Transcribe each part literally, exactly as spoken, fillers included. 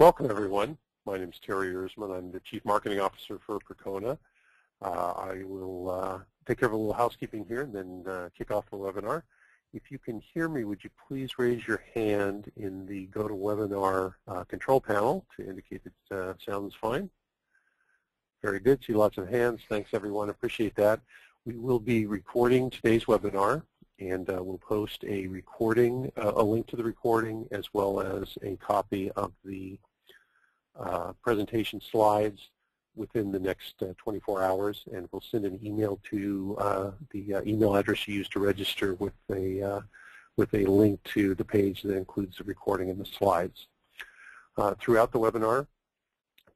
Welcome, everyone. My name is Terry Erzman. I'm the Chief Marketing Officer for Percona. Uh, I will uh, take care of a little housekeeping here and then uh, kick off the webinar. If you can hear me, would you please raise your hand in the GoToWebinar uh, control panel to indicate that uh, sound is fine? Very good. See lots of hands. Thanks, everyone. Appreciate that. We will be recording today's webinar, and uh, we'll post a recording, uh, a link to the recording, as well as a copy of the uh, presentation slides within the next uh, twenty-four hours, and we'll send an email to uh, the uh, email address you used to register with a, uh, with a link to the page that includes the recording and the slides. Uh, throughout the webinar,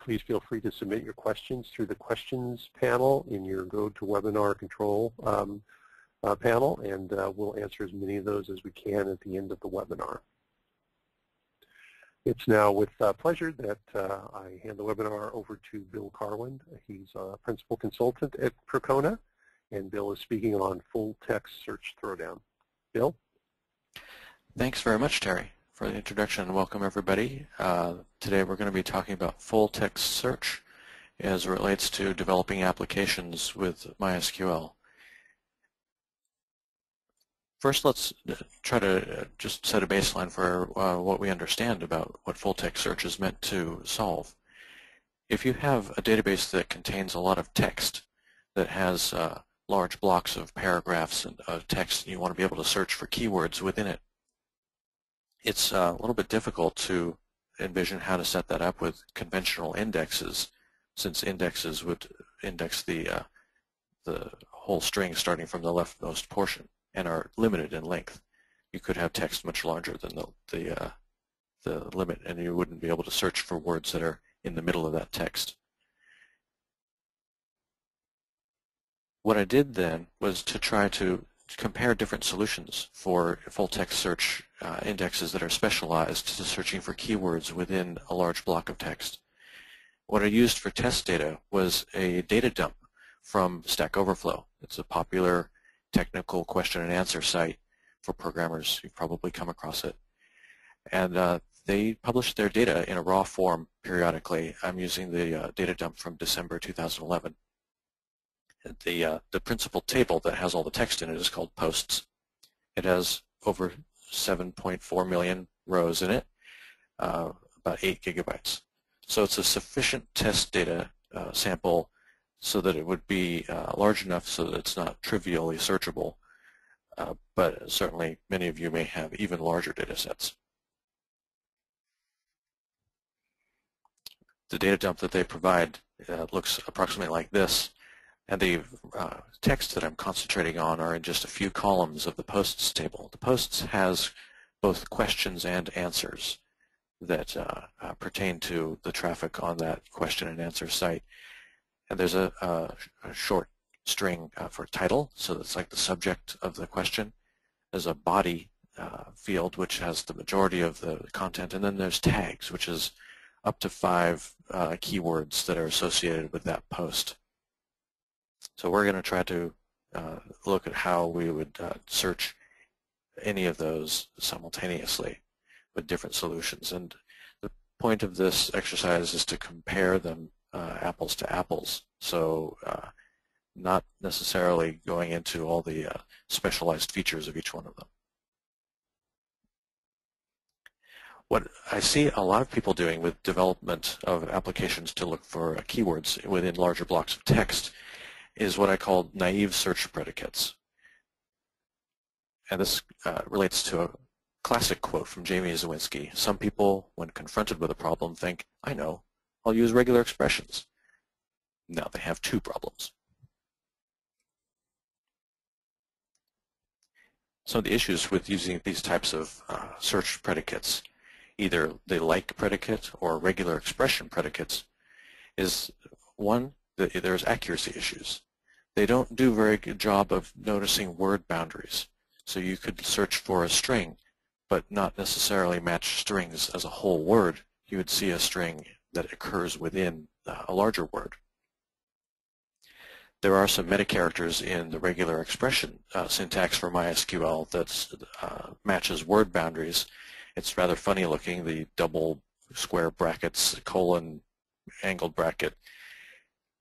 please feel free to submit your questions through the questions panel in your GoToWebinar control um, Uh, panel, and uh, we'll answer as many of those as we can at the end of the webinar. It's now with uh, pleasure that uh, I hand the webinar over to Bill Karwin. He's a principal consultant at Percona, and Bill is speaking on Full Text Search Throwdown. Bill? Thanks very much, Terry, for the introduction, and welcome everybody. Uh, today we're going to be talking about Full Text Search as it relates to developing applications with MySQL. First, let's try to just set a baseline for uh, what we understand about what full-text search is meant to solve. If you have a database that contains a lot of text, that has uh, large blocks of paragraphs and uh, text, and you want to be able to search for keywords within it, it's uh, a little bit difficult to envision how to set that up with conventional indexes, since indexes would index the, uh, the whole string starting from the leftmost portion and are limited in length. You could have text much larger than the the, uh, the limit, and you wouldn't be able to search for words that are in the middle of that text. What I did then was to try to compare different solutions for full-text search uh, indexes that are specialized to searching for keywords within a large block of text. What I used for test data was a data dump from Stack Overflow. It's a popular technical question and answer site for programmers. You've probably come across it. And uh, they publish their data in a raw form periodically. I'm using the uh, data dump from December two thousand eleven. The, uh, the principal table that has all the text in it is called posts. It has over seven point four million rows in it, uh, about eight gigabytes. So it's a sufficient test data uh, sample so that it would be uh, large enough so that it's not trivially searchable, uh, but certainly many of you may have even larger data sets. The data dump that they provide uh, looks approximately like this, and the uh, text that I'm concentrating on are in just a few columns of the posts table. The posts has both questions and answers that uh, uh, pertain to the traffic on that question and answer site. And there's a, uh, a short string uh, for title, so it's like the subject of the question. There's a body uh, field, which has the majority of the content, and then there's tags, which is up to five uh, keywords that are associated with that post. So we're going to try to uh, look at how we would uh, search any of those simultaneously with different solutions. And the point of this exercise is to compare them Uh, apples to apples, so uh, not necessarily going into all the uh, specialized features of each one of them. What I see a lot of people doing with development of applications to look for uh, keywords within larger blocks of text is what I call naive search predicates. And this uh, relates to a classic quote from Jamie Zawinski. Some people, when confronted with a problem, think, "I know, I'll use regular expressions." Now they have two problems. Some of the issues with using these types of uh, search predicates, either the like predicate or regular expression predicates, is one, that there's accuracy issues. They don't do a very good job of noticing word boundaries. So you could search for a string, but not necessarily match strings as a whole word. You would see a string that occurs within a larger word. There are some metacharacters in the regular expression uh, syntax for MySQL that uh, matches word boundaries. It's rather funny looking, the double square brackets, colon, angled bracket.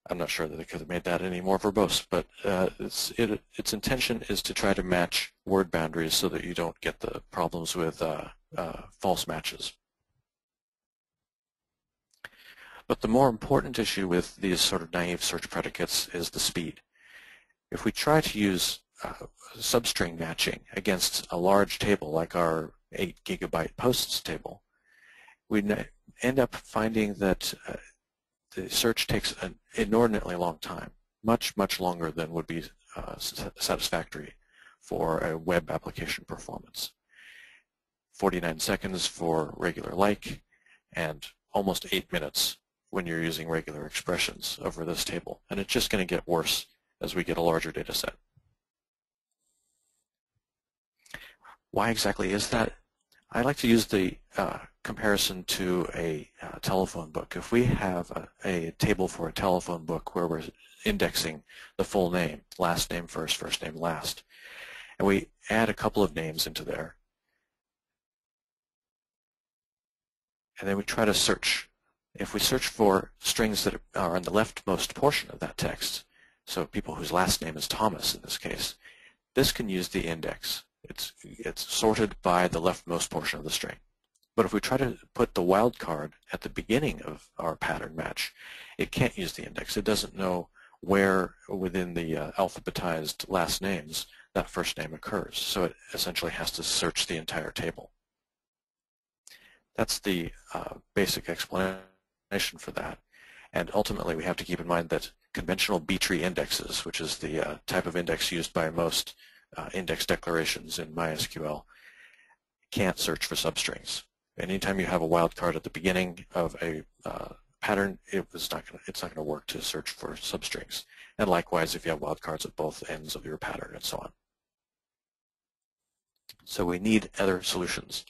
I'm not sure that they could have made that any more verbose, but uh, it's, it, its intention is to try to match word boundaries so that you don't get the problems with uh, uh, false matches. But the more important issue with these sort of naive search predicates is the speed. If we try to use uh, substring matching against a large table like our eight gigabyte posts table, we end up finding that uh, the search takes an inordinately long time, much, much longer than would be uh, satisfactory for a web application performance. forty-nine seconds for regular like, and almost eight minutes when you're using regular expressions over this table. And it's just going to get worse as we get a larger data set. Why exactly is that? I like to use the uh, comparison to a uh, telephone book. If we have a, a table for a telephone book where we're indexing the full name, last name first, first name last, and we add a couple of names into there, and then we try to search. If we search for strings that are on the leftmost portion of that text, so people whose last name is Thomas in this case, this can use the index. It's, it's sorted by the leftmost portion of the string. But if we try to put the wildcard at the beginning of our pattern match, it can't use the index. It doesn't know where within the uh, alphabetized last names that first name occurs. So it essentially has to search the entire table. That's the uh, basic explanation for that. And ultimately, we have to keep in mind that conventional B-tree indexes, which is the uh, type of index used by most Uh, index declarations in MySQL, can't search for substrings. Anytime you have a wildcard at the beginning of a uh, pattern, it was not gonna, it's not going to work to search for substrings. And likewise, if you have wildcards at both ends of your pattern and so on. So we need other solutions.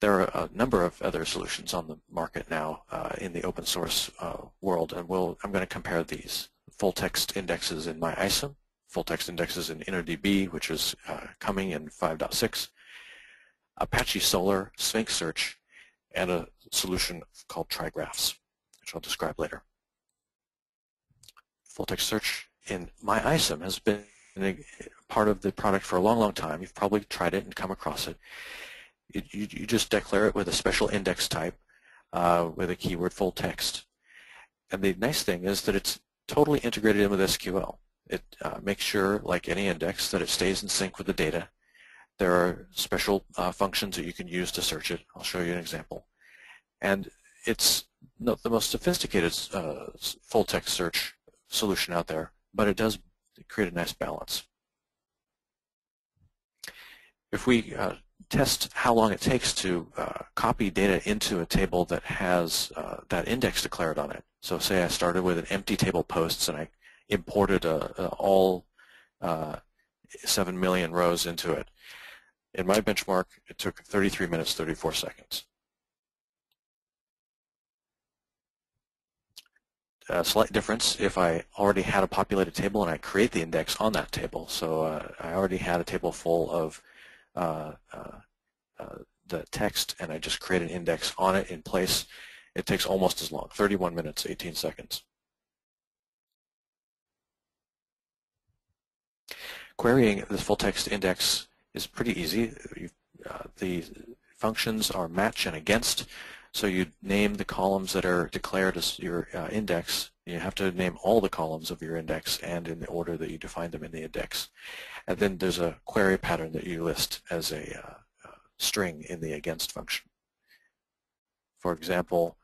There are a number of other solutions on the market now uh, in the open source uh, world, and we'll, I'm going to compare these. Full text indexes in MyISAM, full text indexes in InnoDB, which is uh, coming in five point six, Apache Solr, Sphinx Search, and a solution called TriGraphs, which I'll describe later. Full text search in MyISAM has been a part of the product for a long, long time. You've probably tried it and come across it. it you, you just declare it with a special index type uh, with a keyword full text. And the nice thing is that it's totally integrated in with S Q L. It uh, makes sure, like any index, that it stays in sync with the data. There are special uh, functions that you can use to search it. I'll show you an example. And it's not the most sophisticated uh, full-text search solution out there, but it does create a nice balance. If we uh, test how long it takes to uh, copy data into a table that has uh, that index declared on it, so say I started with an empty table posts and I imported uh, uh, all uh, seven million rows into it. In my benchmark, it took thirty-three minutes, thirty-four seconds. A slight difference if I already had a populated table and I create the index on that table. So uh, I already had a table full of uh, uh, uh, the text and I just create an index on it in place. It takes almost as long, thirty-one minutes, eighteen seconds. Querying this full text index is pretty easy. You, uh, the functions are match and against, so you name the columns that are declared as your uh, index. You have to name all the columns of your index and in the order that you define them in the index. And then there's a query pattern that you list as a uh, uh, string in the against function. For example,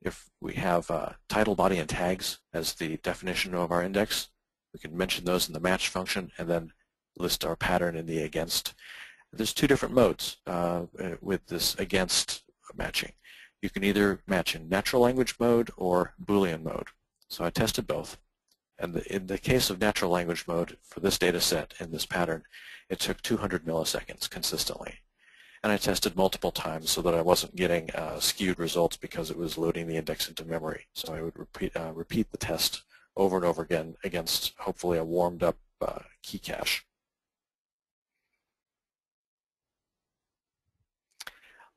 if we have uh, title, body, and tags as the definition of our index, we can mention those in the match function and then list our pattern in the against. There's two different modes uh, with this against matching. You can either match in natural language mode or Boolean mode. So I tested both. And the, in the case of natural language mode for this data set in this pattern, it took two hundred milliseconds consistently. And I tested multiple times so that I wasn't getting uh, skewed results because it was loading the index into memory. So I would repeat, uh, repeat the test over and over again against hopefully a warmed up uh, key cache.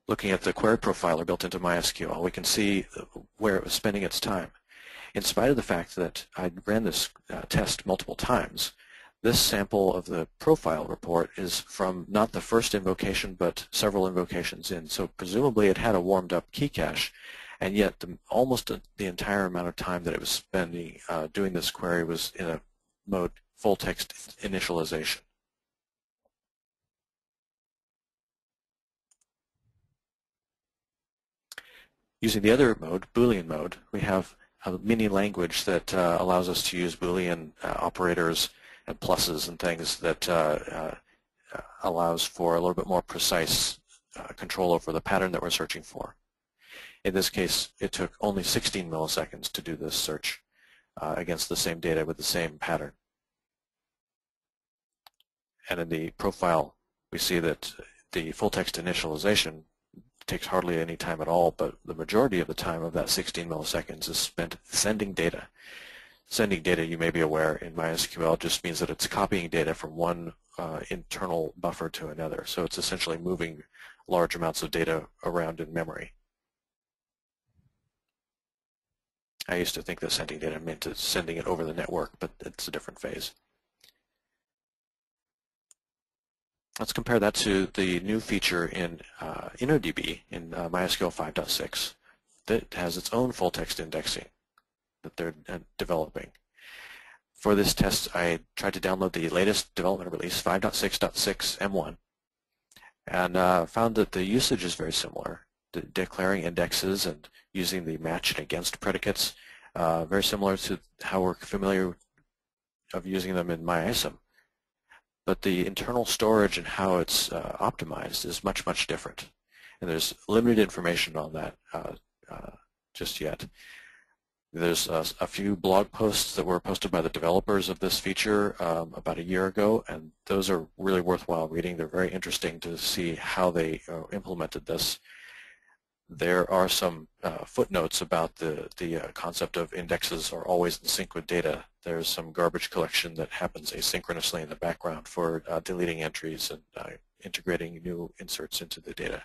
looking at the query profiler built into MySQL, we can see where it was spending its time. In spite of the fact that I ran this uh, test multiple times, this sample of the profile report is from not the first invocation, but several invocations in. So presumably it had a warmed up key cache, and yet the, almost the entire amount of time that it was spending uh, doing this query was in a mode full text initialization. Using the other mode, Boolean mode, we have a mini language that uh, allows us to use Boolean uh, operators and pluses and things that uh, uh, allows for a little bit more precise uh, control over the pattern that we're searching for. In this case, it took only sixteen milliseconds to do this search uh, against the same data with the same pattern. And in the profile, we see that the full text initialization takes hardly any time at all, but the majority of the time of that sixteen milliseconds is spent sending data. Sending data, you may be aware, in MySQL just means that it's copying data from one uh, internal buffer to another. So it's essentially moving large amounts of data around in memory. I used to think that sending data meant sending it over the network, but it's a different phase. Let's compare that to the new feature in uh, InnoDB in uh, MySQL five point six that has its own full text indexing that they're uh, developing. For this test, I tried to download the latest development release, five point six point six M one, and uh, found that the usage is very similar. De declaring indexes and using the match and against predicates, uh, very similar to how we're familiar of using them in MyISAM. But the internal storage and how it's uh, optimized is much, much different. And there's limited information on that uh, uh, just yet. There's uh, a few blog posts that were posted by the developers of this feature um, about a year ago, and those are really worthwhile reading. They're very interesting to see how they uh, implemented this. There are some uh, footnotes about the, the uh, concept of indexes are always in sync with data. There's some garbage collection that happens asynchronously in the background for uh, deleting entries and uh, integrating new inserts into the data.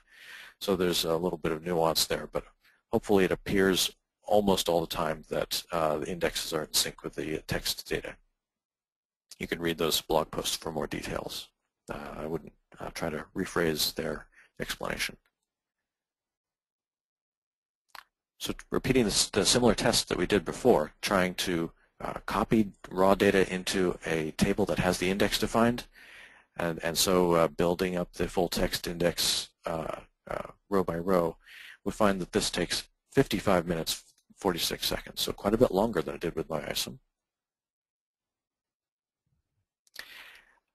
So there's a little bit of nuance there, but hopefully it appears almost all the time that uh, the indexes are in sync with the text data. You can read those blog posts for more details. Uh, I wouldn't uh, try to rephrase their explanation. So repeating this, the similar test that we did before, trying to uh, copy raw data into a table that has the index defined, and, and so uh, building up the full text index uh, uh, row by row, we find that this takes fifty-five minutes, forty-six seconds, so quite a bit longer than it did with MyISAM.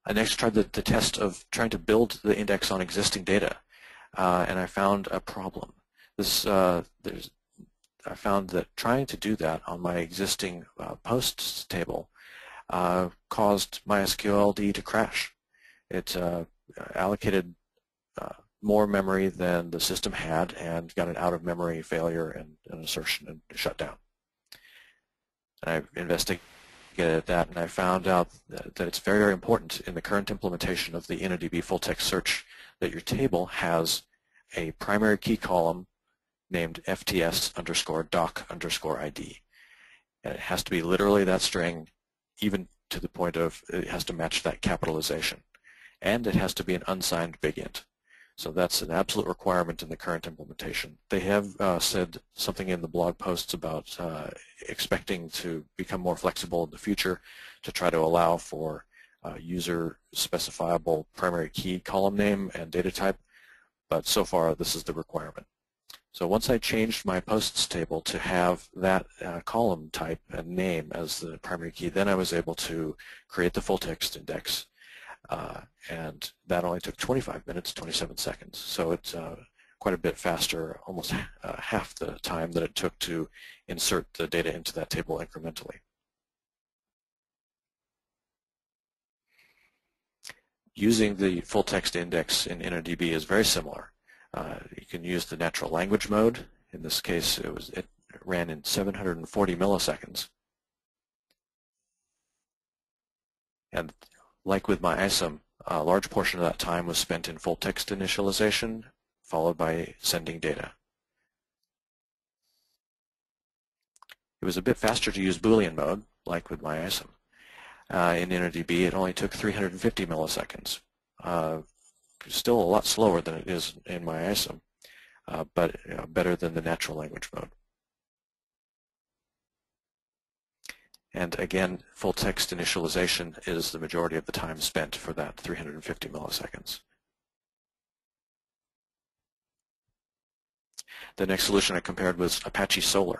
I next tried the, the test of trying to build the index on existing data, uh, and I found a problem. This, uh, there's I found that trying to do that on my existing uh, posts table uh, caused MySQLD to crash. It uh, allocated uh, more memory than the system had and got an out-of-memory failure and an assertion and shut down. And I investigated that, and I found out that, that it's very, very important in the current implementation of the InnoDB full-text search that your table has a primary key column named fts underscore doc underscore id. And it has to be literally that string, even to the point of it has to match that capitalization. And it has to be an unsigned big int. So that's an absolute requirement in the current implementation. They have uh, said something in the blog posts about uh, expecting to become more flexible in the future to try to allow for uh, user specifiable primary key column name and data type. But so far, this is the requirement. So once I changed my posts table to have that uh, column type and name as the primary key, then I was able to create the full text index. Uh, and that only took twenty-five minutes, twenty-seven seconds. So it's uh, quite a bit faster, almost uh, half the time that it took to insert the data into that table incrementally. Using the full text index in InnoDB is very similar. Uh, you can use the natural language mode. In this case, it was it ran in seven hundred forty milliseconds. And like with MyISAM, a large portion of that time was spent in full text initialization, followed by sending data. It was a bit faster to use Boolean mode, like with MyISAM. Uh, in InnoDB, it only took three hundred fifty milliseconds. Uh, still a lot slower than it is in MyISAM, uh, but you know, better than the natural language mode. And again, full text initialization is the majority of the time spent for that three hundred fifty milliseconds. The next solution I compared was Apache Solr.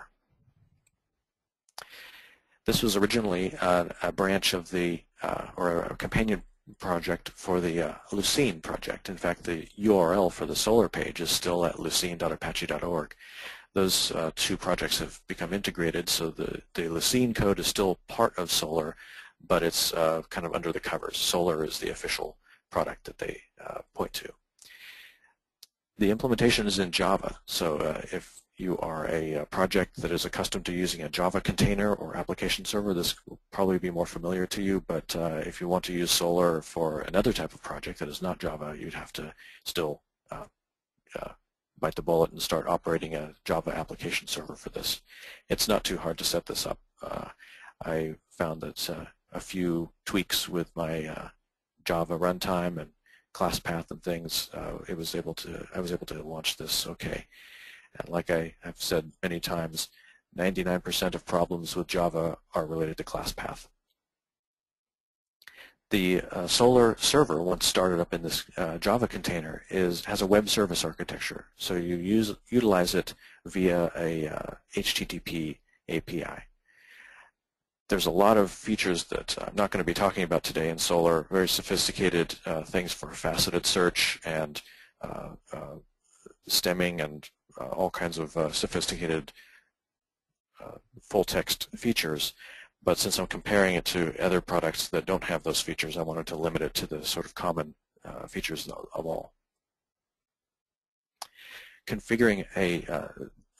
This was originally uh, a branch of the, uh, or a companion project for the uh, Lucene project. In fact, the U R L for the Solr page is still at lucene dot apache dot org. Those uh, two projects have become integrated, so the, the Lucene code is still part of Solr, but it's uh, kind of under the covers. Solr is the official product that they uh, point to. The implementation is in Java, so uh, if you are a, a project that is accustomed to using a Java container or application server, this will probably be more familiar to you, but uh, if you want to use Solr for another type of project that is not Java, you'd have to still uh, uh, bite the bullet and start operating a Java application server for this. It's not too hard to set this up. Uh, I found that uh, a few tweaks with my uh, Java runtime and class path and things, uh, it was able to. I was able to launch this okay. And like I have said many times, ninety-nine percent of problems with Java are related to class path. The uh, Solr server, once started up in this uh, Java container, is has a web service architecture. So you use utilize it via a uh, H T T P A P I. There's a lot of features that I'm not going to be talking about today in Solr. Very sophisticated uh, things for faceted search and uh, uh, stemming and uh, all kinds of uh, sophisticated uh, full text features. But since I'm comparing it to other products that don't have those features, I wanted to limit it to the sort of common uh, features of all. Configuring a uh,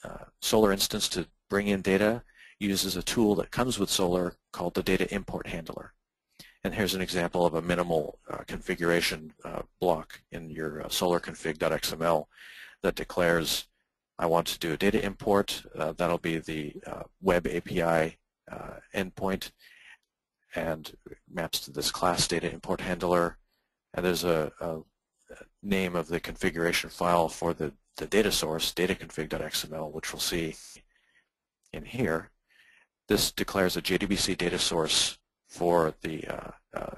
uh, Solr instance to bring in data uses a tool that comes with Solr called the Data Import Handler. And here's an example of a minimal uh, configuration uh, block in your uh, solr config dot x m l that declares, I want to do a data import. Uh, that'll be the uh, web A P I Uh, endpoint, and maps to this class data import handler, and there's a, a name of the configuration file for the, the data source, data config dot x m l, which we'll see in here. This declares a J D B C data source for the uh, uh,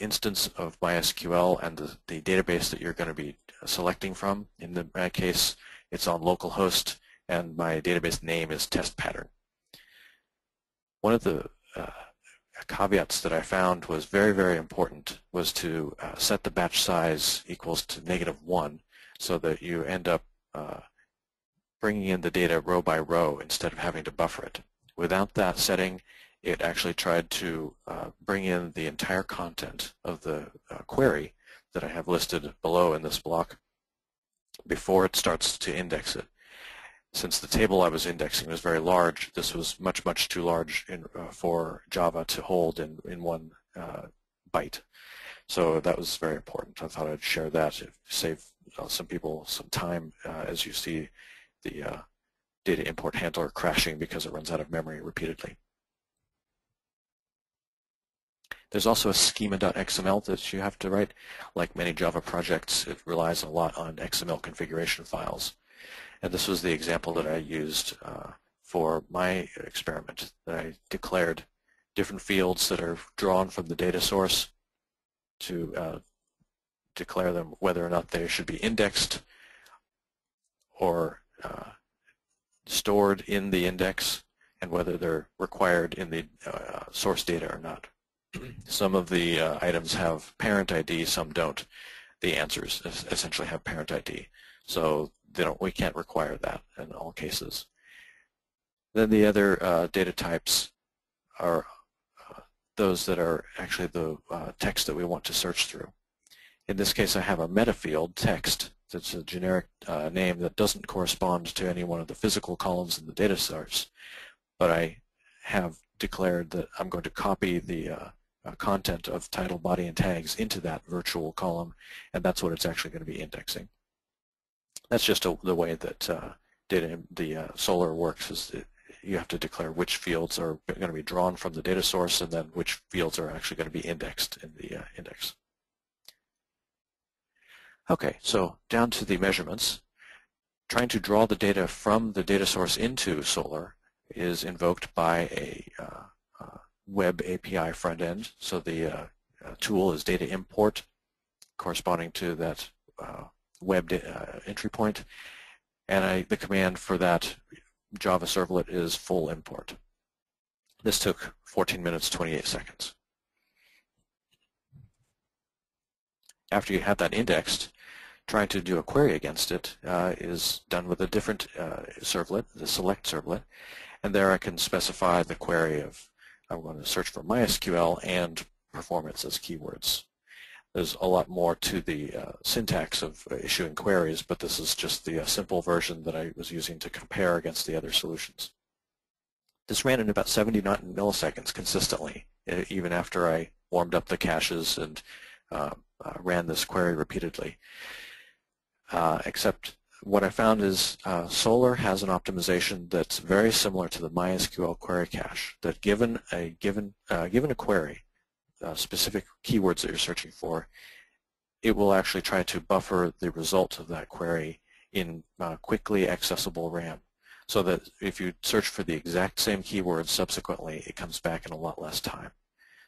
instance of MySQL and the, the database that you're going to be selecting from. In the, my case, it's on localhost, and my database name is test pattern. One of the uh, caveats that I found was very, very important was to uh, set the batch size equals to negative one so that you end up uh, bringing in the data row by row instead of having to buffer it. Without that setting, it actually tried to uh, bring in the entire content of the uh, query that I have listed below in this block before it starts to index it. Since the table I was indexing was very large, this was much, much too large in, uh, for Java to hold in, in one uh, byte. So that was very important. I thought I'd share that to save uh, some people some time uh, as you see the uh, data import handler crashing because it runs out of memory repeatedly. There's also a schema dot x m l that you have to write. Like many Java projects, it relies a lot on X M L configuration files. And this was the example that I used uh, for my experiment. I declared different fields that are drawn from the data source to uh, declare them whether or not they should be indexed or uh, stored in the index and whether they're required in the uh, source data or not. Some of the uh, items have parent I D, some don't. The answers essentially have parent I D. So they don't, we can't require that in all cases. Then the other uh, data types are uh, those that are actually the uh, text that we want to search through. In this case, I have a meta field, text, that's a generic uh, name that doesn't correspond to any one of the physical columns in the data source, but I have declared that I'm going to copy the uh, uh, content of title, body, and tags into that virtual column, and that's what it's actually going to be indexing. that's just a, the way that uh, data, the uh, Solr works, is that you have to declare which fields are going to be drawn from the data source and then which fields are actually going to be indexed in the uh, index. Okay, so down to the measurements. Trying to draw the data from the data source into Solr is invoked by a uh, uh, web A P I front end. So the uh, uh, tool is data import, corresponding to that uh, web uh, entry point, and I, the command for that Java servlet is full import. This took fourteen minutes, twenty-eight seconds. After you have that indexed, trying to do a query against it uh, is done with a different uh, servlet, the select servlet, and there I can specify the query of, I'm going to search for MySQL and performance as keywords. There's a lot more to the uh, syntax of uh, issuing queries, but this is just the uh, simple version that I was using to compare against the other solutions. This ran in about seventy-nine milliseconds consistently, even after I warmed up the caches and uh, uh, ran this query repeatedly. Uh, except what I found is uh, Solr has an optimization that's very similar to the MySQL query cache, that given a, given, uh, given a query, Uh, specific keywords that you're searching for, it will actually try to buffer the result of that query in uh, quickly accessible RAM, so that if you search for the exact same keyword subsequently, it comes back in a lot less time.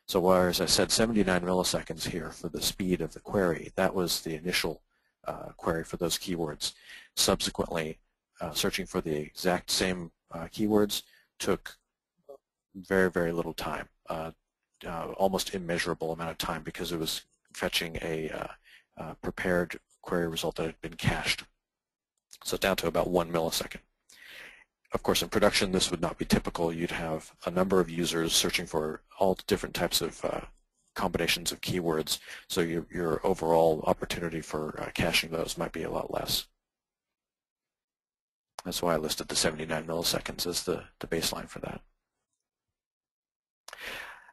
So whereas I said seventy-nine milliseconds here for the speed of the query, that was the initial uh, query for those keywords. Subsequently, uh, searching for the exact same uh, keywords took very, very little time. Uh, Uh, almost immeasurable amount of time, because it was fetching a uh, uh, prepared query result that had been cached. So down to about one millisecond. Of course, in production, this would not be typical. You'd have a number of users searching for all different types of uh, combinations of keywords, so your, your overall opportunity for uh, caching those might be a lot less. That's why I listed the seventy-nine milliseconds as the, the baseline for that.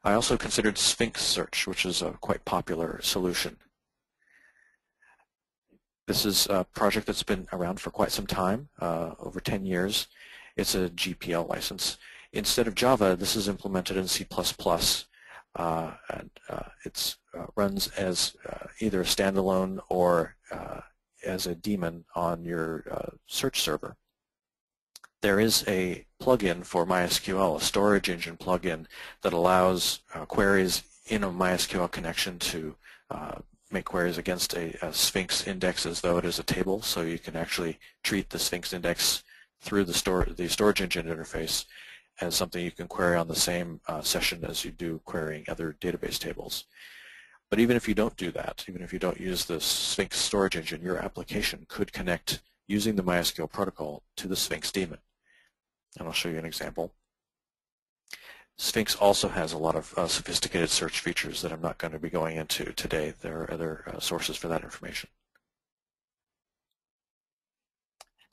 I also considered Sphinx Search, which is a quite popular solution. This is a project that's been around for quite some time, uh, over ten years. It's a G P L license. Instead of Java, this is implemented in C plus plus. Uh, and uh, it uh, runs as uh, either a standalone or uh, as a daemon on your uh, search server. There is a plugin for MySQL, a storage engine plugin, that allows uh, queries in a MySQL connection to uh, make queries against a, a Sphinx index as though it is a table. So you can actually treat the Sphinx index through the, store, the storage engine interface as something you can query on the same uh, session as you do querying other database tables. But even if you don't do that, even if you don't use the Sphinx storage engine, your application could connect using the MySQL protocol to the Sphinx daemon. And I'll show you an example. Sphinx also has a lot of uh, sophisticated search features that I'm not going to be going into today. There are other uh, sources for that information.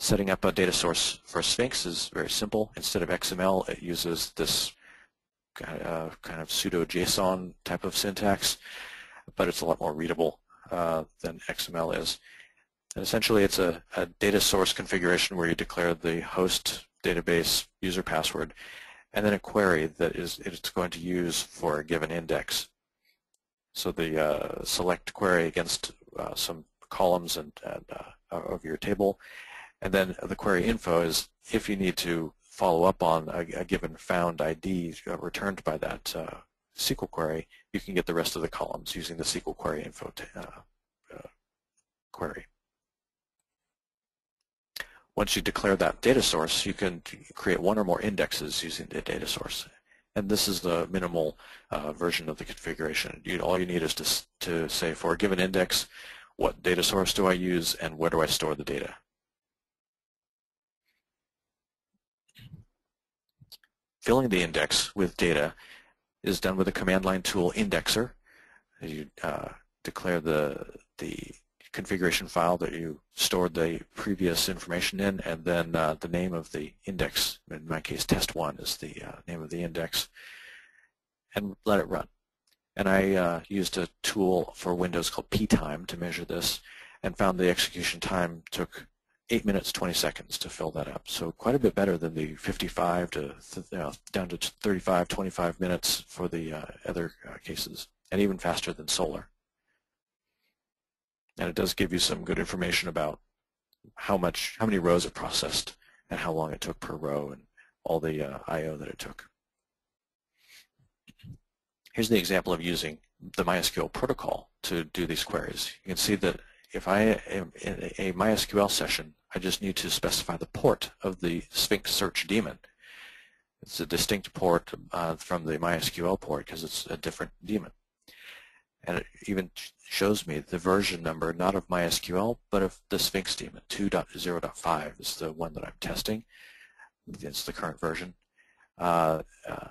Setting up a data source for Sphinx is very simple. Instead of X M L, it uses this kind of, uh, kind of pseudo JSON type of syntax, but it's a lot more readable uh, than X M L is. And essentially, it's a, a data source configuration where you declare the host, database, user password, and then a query that is it's going to use for a given index. So the uh, select query against uh, some columns and, and uh, of your table, and then the query info is if you need to follow up on a, a given found I D returned by that uh, S Q L query, you can get the rest of the columns using the S Q L query info uh, uh, query. Once you declare that data source, you can create one or more indexes using the data source. And this is the minimal uh, version of the configuration. You, all you need is to, to say, for a given index, what data source do I use and where do I store the data? Filling the index with data is done with a command line tool indexer. You uh, declare the, the configuration file that you stored the previous information in, and then uh, the name of the index, in my case test one is the uh, name of the index, and let it run. And I uh, used a tool for Windows called P time to measure this, and found the execution time took eight minutes, twenty seconds to fill that up. So quite a bit better than the fifty-five to, you know, down to thirty-five, twenty-five minutes for the uh, other uh, cases, and even faster than Solr. And it does give you some good information about how much, how many rows it processed and how long it took per row and all the uh, I O that it took. Here's the example of using the MySQL protocol to do these queries. You can see that if I am in a MySQL session, I just need to specify the port of the Sphinx Search daemon. It's a distinct port uh, from the MySQL port because it's a different daemon. And it even shows me the version number, not of MySQL, but of the Sphinx daemon. two point oh point five is the one that I'm testing. It's the current version. Uh, uh,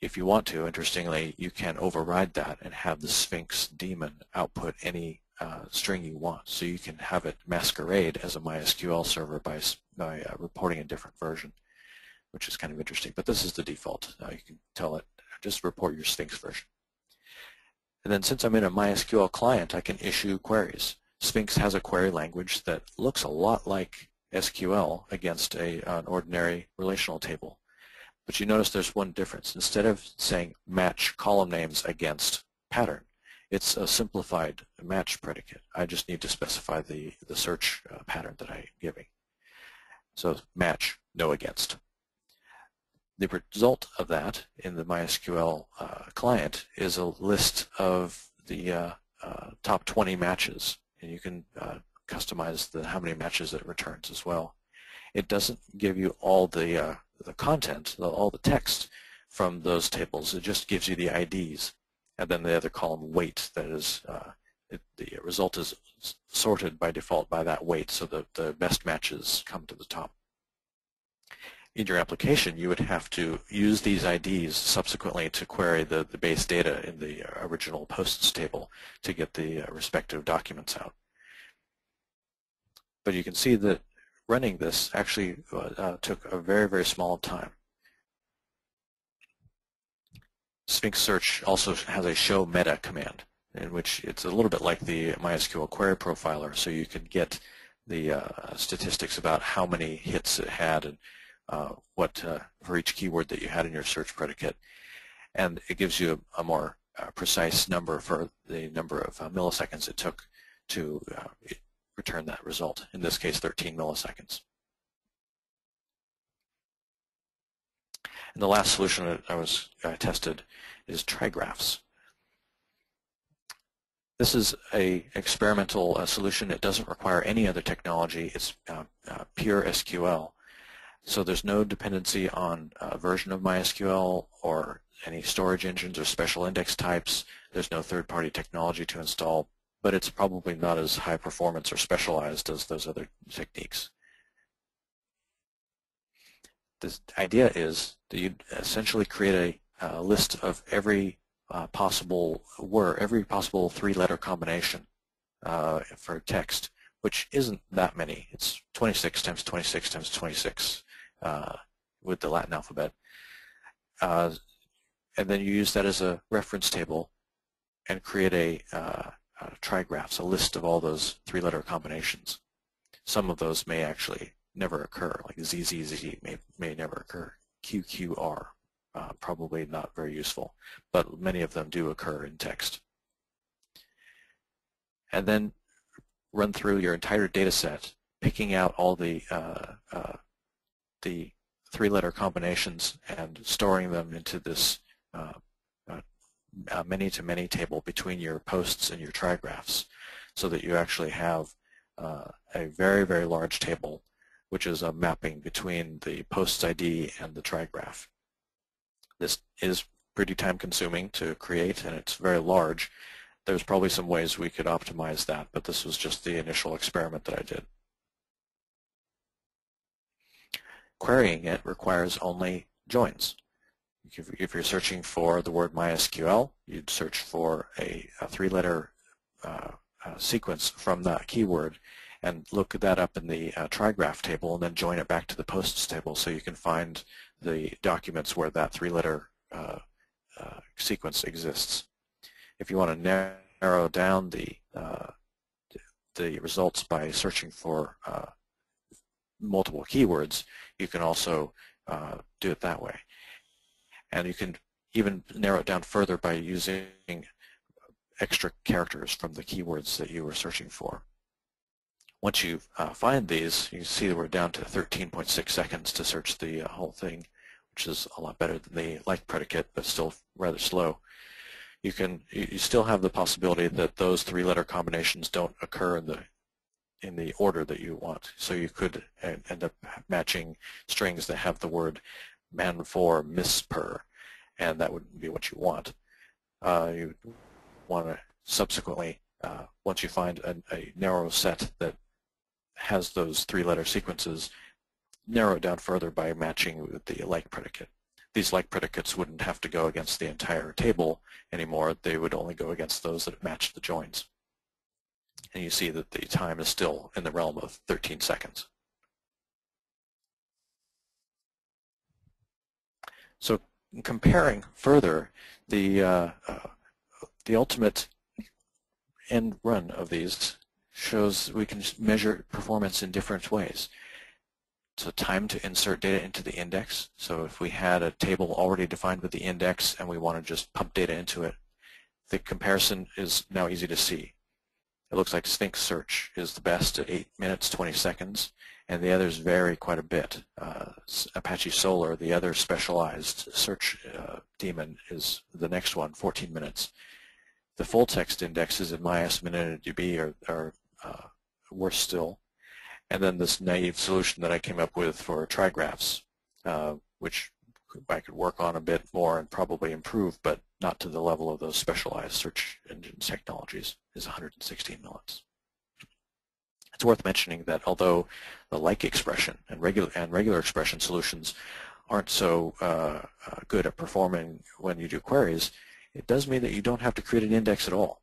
if you want to, interestingly, you can override that and have the Sphinx daemon output any uh, string you want. So you can have it masquerade as a MySQL server by, by uh, reporting a different version, which is kind of interesting. But this is the default. Now you can tell it, just report your Sphinx version. And then since I'm in a MySQL client, I can issue queries. Sphinx has a query language that looks a lot like S Q L against a, an ordinary relational table. But you notice there's one difference. Instead of saying match column names against pattern, it's a simplified match predicate. I just need to specify the, the search uh, pattern that I'm giving. So match, no against. The result of that in the MySQL uh, client is a list of the uh, uh, top twenty matches, and you can uh, customize the how many matches it returns as well. It doesn't give you all the uh, the content, the, all the text from those tables. It just gives you the I Ds, and then the other column weight. That is, uh, it, the result is sorted by default by that weight, so that the best matches come to the top. In your application, you would have to use these I Ds subsequently to query the, the base data in the original posts table to get the respective documents out. But you can see that running this actually uh, took a very, very small time. Sphinx Search also has a show meta command, in which it's a little bit like the MySQL query profiler, so you could get the uh, statistics about how many hits it had and Uh, what uh, for each keyword that you had in your search predicate, and it gives you a, a more uh, precise number for the number of uh, milliseconds it took to uh, return that result. In this case, thirteen milliseconds. And the last solution that I was uh, tested is TriGraphs. This is an experimental uh, solution. It doesn't require any other technology. It's uh, uh, pure S Q L. So there's no dependency on a version of MySQL or any storage engines or special index types. There's no third-party technology to install, but it's probably not as high performance or specialized as those other techniques. The idea is that you essentially create a, a list of every uh, possible word, every possible three-letter combination uh, for text, which isn't that many. It's twenty-six times twenty-six times twenty-six. Uh, with the Latin alphabet, uh, and then you use that as a reference table and create a, uh, a trigraphs, a list of all those three-letter combinations. Some of those may actually never occur, like Z Z Z may, may never occur, Q Q R, uh, probably not very useful, but many of them do occur in text. And then run through your entire data set, picking out all the uh, uh, the three-letter combinations and storing them into this uh, uh, many-to-many table between your posts and your trigraphs, so that you actually have uh, a very, very large table, which is a mapping between the posts I D and the trigraph. This is pretty time-consuming to create, and it's very large. There's probably some ways we could optimize that, but this was just the initial experiment that I did. Querying it requires only joins. If you're searching for the word MySQL, you'd search for a, a three-letter uh, uh, sequence from that keyword and look that up in the uh, trigraph table and then join it back to the posts table so you can find the documents where that three-letter uh, uh, sequence exists. If you want to narrow down the, uh, the results by searching for uh, multiple keywords, you can also uh, do it that way. And you can even narrow it down further by using extra characters from the keywords that you were searching for. Once you uh, find these, you see that we're down to thirteen point six seconds to search the uh, whole thing, which is a lot better than the like predicate, but still rather slow. You can you still have the possibility that those three-letter combinations don't occur in the in the order that you want. So you could end up matching strings that have the word man for miss per, and that wouldn't be what you want. Uh, you want to subsequently, uh, once you find a, a narrow set that has those three-letter sequences, narrow it down further by matching with the like predicate. These like predicates wouldn't have to go against the entire table anymore. They would only go against those that match the joins. And you see that the time is still in the realm of thirteen seconds. So comparing further, the, uh, uh, the ultimate end run of these shows we can measure performance in different ways. So time to insert data into the index. So if we had a table already defined with the index and we want to just pump data into it, the comparison is now easy to see. It looks like Sphinx Search is the best at eight minutes, twenty seconds, and the others vary quite a bit. Uh, Apache Solr, the other specialized search uh, daemon, is the next one, fourteen minutes. The full text indexes in MyISAM and InnoDB are, are uh, worse still. And then this naive solution that I came up with for TriGraphs, uh, which I could work on a bit more and probably improve, but not to the level of those specialized search engine technologies, is one hundred sixteen millions. It's worth mentioning that although the like expression and regular and regular expression solutions aren't so uh, uh, good at performing when you do queries, it does mean that you don't have to create an index at all.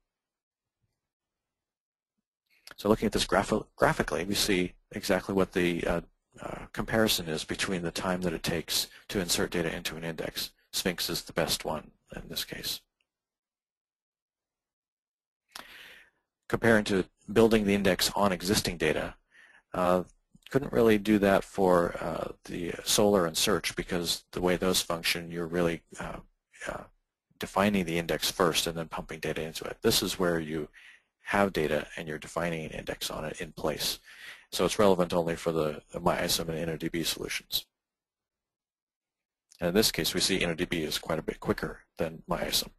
So looking at this graph graphically, we see exactly what the uh, uh, comparison is between the time that it takes to insert data into an index. Sphinx is the best one in this case. Comparing to building the index on existing data, uh, couldn't really do that for uh, the Solr and Search because the way those function, you're really uh, uh, defining the index first and then pumping data into it. This is where you have data and you're defining an index on it in place. So it's relevant only for the, the MyISAM and InnoDB solutions. And in this case, we see InnoDB is quite a bit quicker than MyISAM.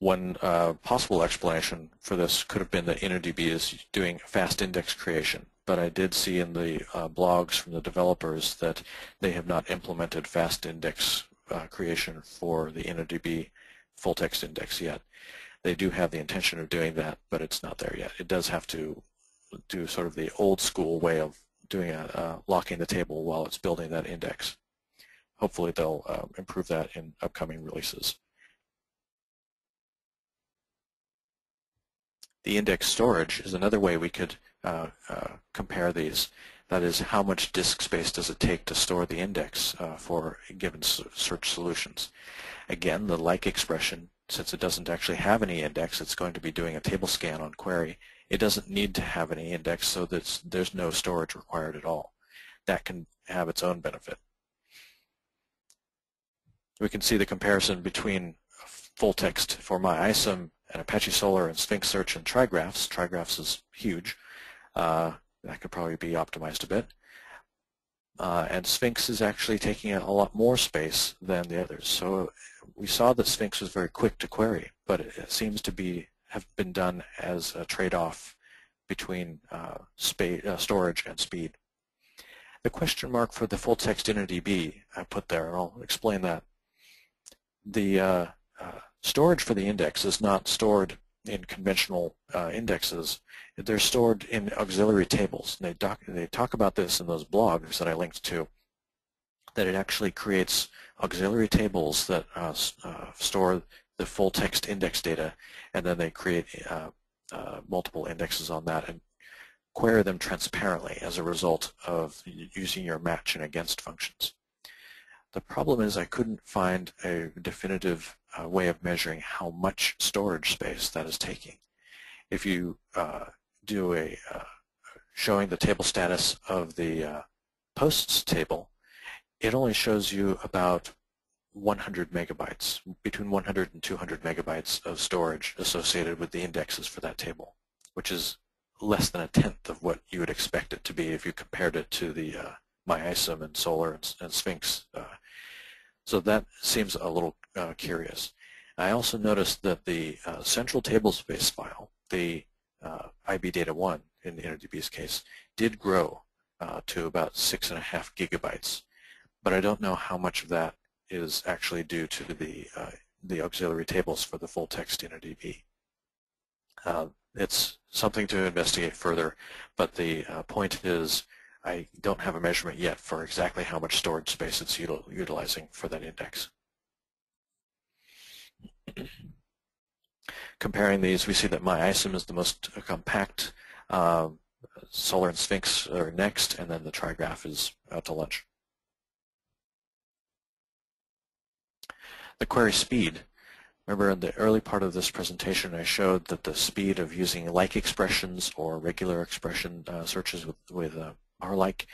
One uh, possible explanation for this could have been that InnoDB is doing fast index creation, but I did see in the uh, blogs from the developers that they have not implemented fast index uh, creation for the InnoDB full text index yet. They do have the intention of doing that, but it's not there yet. It does have to do sort of the old school way of doing a uh, locking the table while it's building that index. Hopefully they'll uh, improve that in upcoming releases. The index storage is another way we could uh, uh, compare these. That is, how much disk space does it take to store the index uh, for given search solutions? Again, the like expression, since it doesn't actually have any index, it's going to be doing a table scan on query. It doesn't need to have any index, so that's, there's no storage required at all. That can have its own benefit. We can see the comparison between full text for MyISAM and Apache Solr and Sphinx Search and TriGraphs. TriGraphs is huge. Uh, That could probably be optimized a bit. Uh, and Sphinx is actually taking a lot more space than the others. So we saw that Sphinx was very quick to query, but it seems to be have been done as a trade-off between uh, space, uh, storage and speed. The question mark for the full text InnoDB I put there, and I'll explain that. The uh, uh, storage for the index is not stored in conventional uh, indexes. They're stored in auxiliary tables. They, doc they talk about this in those blogs that I linked to, that it actually creates auxiliary tables that uh, uh, store the full text index data, and then they create uh, uh, multiple indexes on that and query them transparently as a result of using your match and against functions. The problem is I couldn't find a definitive uh, way of measuring how much storage space that is taking. If you uh, do a, uh, showing the table status of the uh, posts table, it only shows you about one hundred megabytes, between one hundred and two hundred megabytes of storage associated with the indexes for that table, which is less than a tenth of what you would expect it to be if you compared it to the uh, MyISAM and Solr and, and Sphinx. Uh, so that seems a little uh, curious. I also noticed that the uh, central tablespace file, the uh, I B data one in the InnoDB's case, did grow uh, to about six and a half gigabytes, but I don't know how much of that is actually due to the uh, the auxiliary tables for the full text InnoDB. Uh, it's something to investigate further, but the uh, point is I don't have a measurement yet for exactly how much storage space it's util utilizing for that index. Comparing these, we see that MyISAM is the most compact, uh, Solr and Sphinx are next, and then the TriGraph is out to lunch. The query speed. Remember in the early part of this presentation I showed that the speed of using like expressions or regular expression uh, searches with, with uh, are like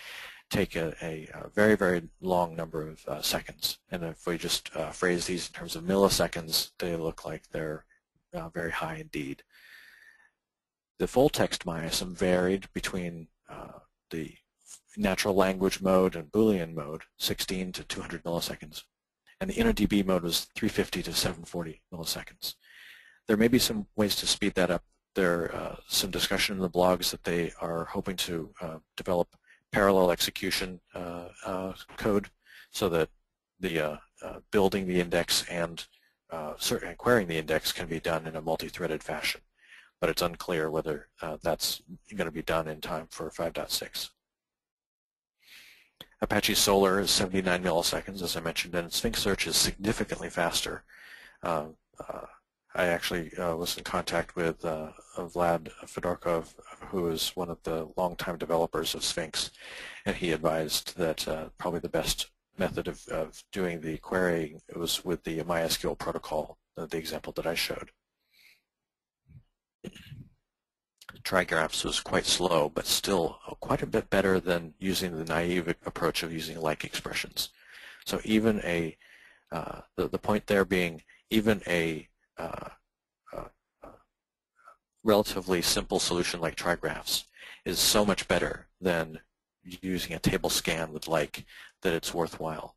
take a, a, a very, very long number of uh, seconds. And if we just uh, phrase these in terms of milliseconds, they look like they're uh, very high indeed. The full text MyISAM varied between uh, the natural language mode and Boolean mode, sixteen to two hundred milliseconds. And the InnoDB mode was three fifty to seven forty milliseconds. There may be some ways to speed that up. There are uh, some discussion in the blogs that they are hoping to uh, develop parallel execution uh, uh, code, so that the uh, uh, building the index and uh, querying the index can be done in a multi-threaded fashion. But it's unclear whether uh, that's going to be done in time for five point six. Apache Solr is seventy-nine milliseconds, as I mentioned, and Sphinx Search is significantly faster. Uh, uh, I actually uh, was in contact with uh, Vlad Fedorkov, who is one of the longtime developers of Sphinx, and he advised that uh, probably the best method of, of doing the querying was with the MySQL protocol, uh, the example that I showed. TriGraphs was quite slow, but still quite a bit better than using the naive approach of using like expressions. So even a, uh, the, the point there being, even a Uh, uh, uh, relatively simple solution like TriGraphs is so much better than using a table scan with like that it's worthwhile.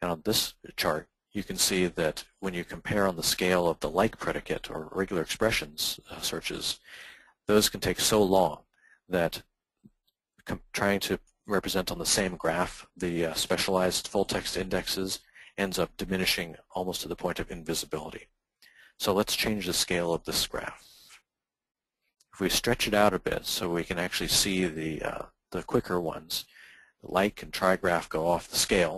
And on this chart, you can see that when you compare on the scale of the like predicate or regular expressions uh, searches, those can take so long that trying to represent on the same graph the uh, specialized full text indexes ends up diminishing almost to the point of invisibility. So let's change the scale of this graph. If we stretch it out a bit so we can actually see the, uh, the quicker ones, like and TriGraph go off the scale,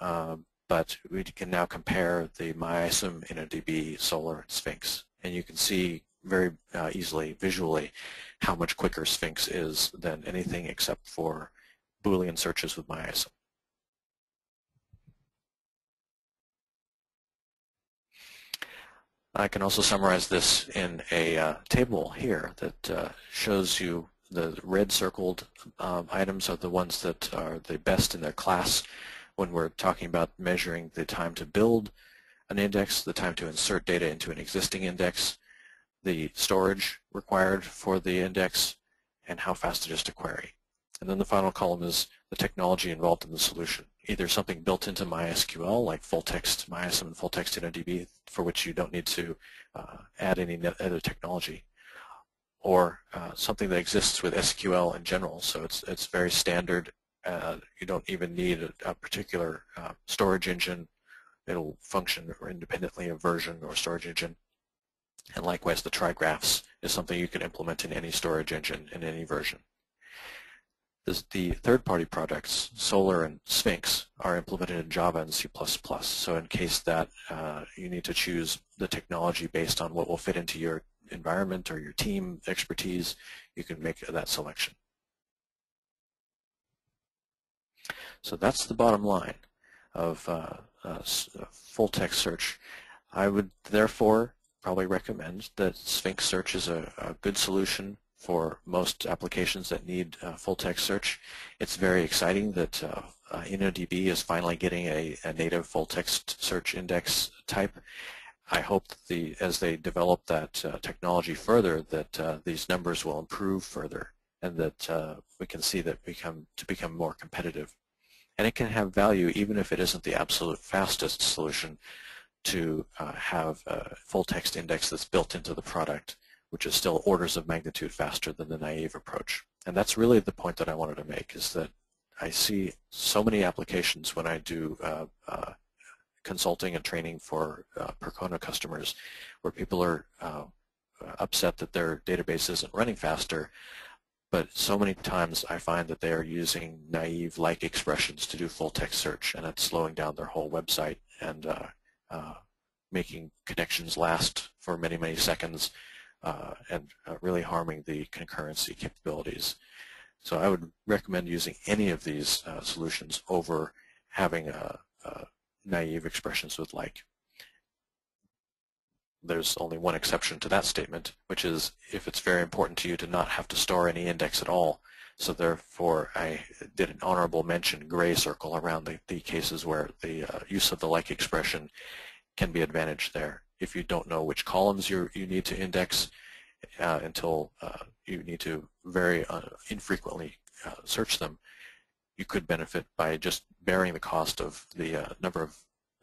uh, but we can now compare the MyISAM, InnoDB, Solr, and Sphinx. And you can see very uh, easily, visually, how much quicker Sphinx is than anything except for Boolean searches with MyISAM. I can also summarize this in a uh, table here that uh, shows you the red circled um, items are the ones that are the best in their class when we're talking about measuring the time to build an index, the time to insert data into an existing index, the storage required for the index, and how fast it is to query. And then the final column is the technology involved in the solution, either something built into MySQL, like full text MyISAM and full text InnoDB, for which you don't need to uh, add any other technology, or uh, something that exists with S Q L in general. So it's, it's very standard. Uh, you don't even need a, a particular uh, storage engine. It'll function independently of version or storage engine. And likewise, the TriGraphs is something you can implement in any storage engine in any version. The third-party products, Solr and Sphinx, are implemented in Java and C plus plus. So in case that uh, you need to choose the technology based on what will fit into your environment or your team expertise, you can make that selection. So that's the bottom line of uh, uh, full-text search. I would therefore probably recommend that Sphinx Search is a, a good solution for most applications that need uh, full text search. It's very exciting that uh, uh, InnoDB is finally getting a, a native full text search index type. I hope that the, as they develop that uh, technology further, that uh, these numbers will improve further, and that uh, we can see that become to become more competitive. And it can have value even if it isn't the absolute fastest solution to uh, have a full text index that's built into the product, which is still orders of magnitude faster than the naive approach. And that's really the point that I wanted to make, is that I see so many applications when I do uh, uh, consulting and training for uh, Percona customers, where people are uh, upset that their database isn't running faster, but so many times I find that they are using naive-like expressions to do full-text search, and it's slowing down their whole website and uh, uh, making connections last for many, many seconds, uh, and uh, really harming the concurrency capabilities. So I would recommend using any of these uh, solutions over having a, a naive expressions with like. There's only one exception to that statement, which is if it's very important to you to not have to store any index at all. So therefore, I did an honorable mention gray circle around the, the cases where the uh, use of the like expression can be advantaged there. If you don't know which columns you you need to index uh, until uh, you need to very uh, infrequently uh, search them, you could benefit by just bearing the cost of the uh, number of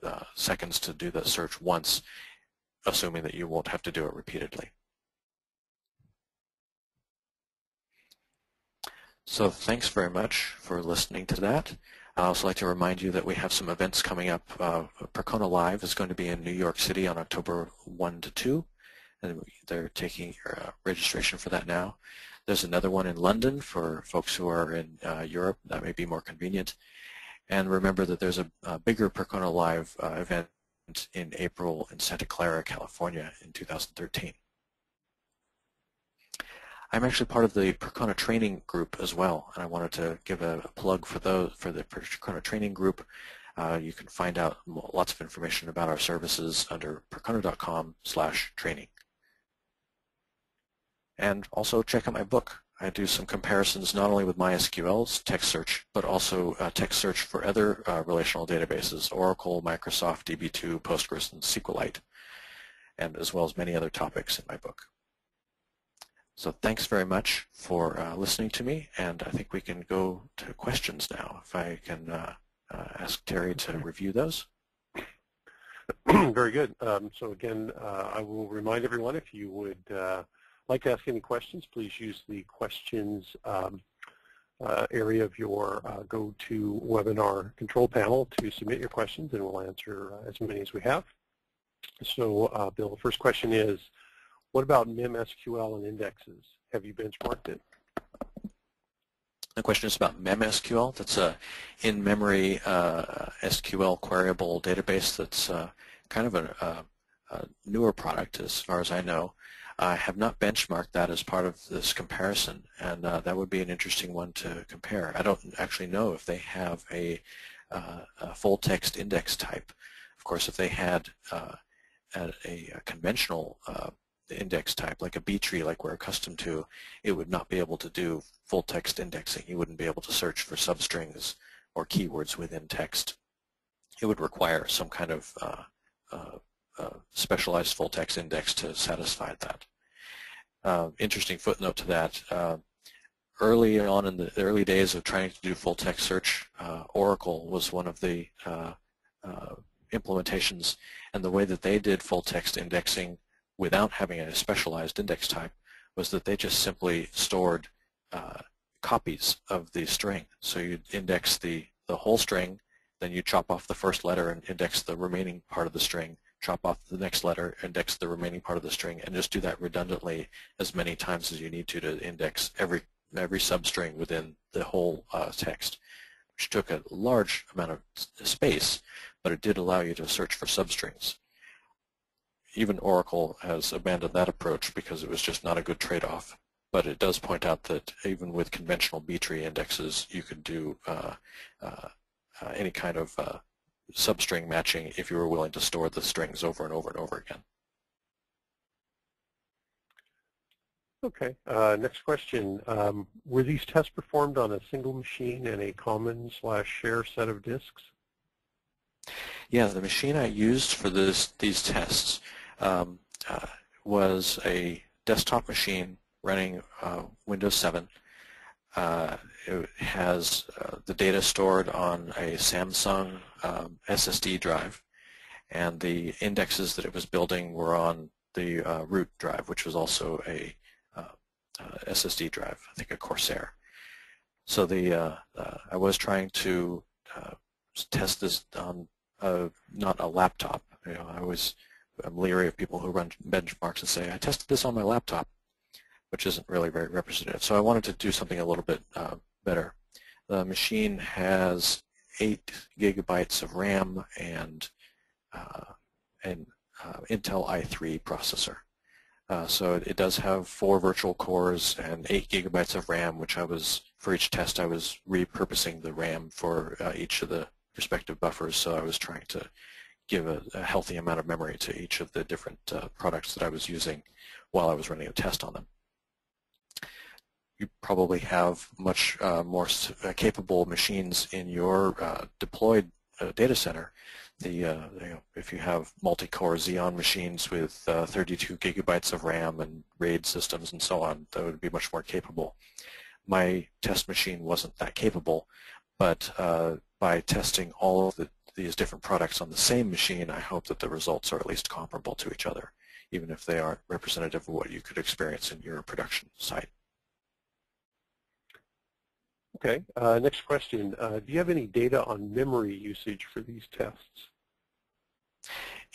uh, seconds to do that search once, assuming that you won't have to do it repeatedly. So thanks very much for listening to that. I'd also like to remind you that we have some events coming up. Uh, Percona Live is going to be in New York City on October first to second, and they're taking your uh, registration for that now. There's another one in London for folks who are in uh, Europe. That may be more convenient. And remember that there's a, a bigger Percona Live uh, event in April in Santa Clara, California in two thousand thirteen. I'm actually part of the Percona training group as well, and I wanted to give a, a plug for those, for the Percona training group. Uh, you can find out lots of information about our services under percona dot com slash training. And also check out my book. I do some comparisons not only with MySQL's text search, but also uh, text search for other uh, relational databases, Oracle, Microsoft, D B two, Postgres, and SQLite, and as well as many other topics in my book. So thanks very much for uh, listening to me, and I think we can go to questions now, if I can uh, uh, ask Terry to review those. Very good. Um, so again, uh, I will remind everyone, if you would uh, like to ask any questions, please use the questions um, uh, area of your uh, GoToWebinar control panel to submit your questions, and we'll answer uh, as many as we have. So, uh, Bill, the first question is, what about MemSQL and indexes? Have you benchmarked it? The question is about MemSQL. That's a in-memory uh, S Q L queryable database that's uh, kind of a, a, a newer product as far as I know. I have not benchmarked that as part of this comparison, and uh, that would be an interesting one to compare. I don't actually know if they have a, uh, a full text index type. Of course, if they had uh, a, a conventional uh, index type, like a B-tree like we're accustomed to, it would not be able to do full text indexing. You wouldn't be able to search for substrings or keywords within text. It would require some kind of uh, uh, Uh, specialized full text index to satisfy that. Uh, interesting footnote to that. Uh, early on in the early days of trying to do full text search, uh, Oracle was one of the uh, uh, implementations, and the way that they did full text indexing without having a specialized index type was that they just simply stored uh, copies of the string. So you'd index the, the whole string, then you chop off the first letter and index the remaining part of the string, chop off the next letter, index the remaining part of the string, and just do that redundantly as many times as you need to to index every every substring within the whole uh, text, which took a large amount of space, but it did allow you to search for substrings. Even Oracle has abandoned that approach because it was just not a good trade-off, but it does point out that even with conventional B-tree indexes, you could do uh, uh, uh, any kind of uh, substring matching if you were willing to store the strings over and over and over again. Okay. Uh, next question. Um, were these tests performed on a single machine and a common slash share set of disks? Yeah, the machine I used for this these tests um, uh, was a desktop machine running uh, Windows seven. Uh, it has uh, the data stored on a Samsung um, S S D drive, and the indexes that it was building were on the uh, root drive, which was also a uh, uh, S S D drive, I think a Corsair. So the uh, uh, I was trying to uh, test this on a, not a laptop. You know, I was I'm leery of people who run benchmarks and say I tested this on my laptop, which isn't really very representative. So I wanted to do something a little bit uh, better. The machine has eight gigabytes of RAM and uh, an uh, Intel i three processor. Uh, so it, it does have four virtual cores and eight gigabytes of RAM, which I was, for each test, I was repurposing the RAM for uh, each of the respective buffers. So I was trying to give a, a healthy amount of memory to each of the different uh, products that I was using while I was running a test on them. You probably have much uh, more uh, capable machines in your uh, deployed uh, data center. The uh, you know, if you have multi-core Xeon machines with uh, thirty-two gigabytes of RAM and RAID systems and so on, that would be much more capable. My test machine wasn't that capable, but uh, by testing all of the, these different products on the same machine, I hope that the results are at least comparable to each other, even if they aren't representative of what you could experience in your production site. Okay, uh, next question. Uh, do you have any data on memory usage for these tests?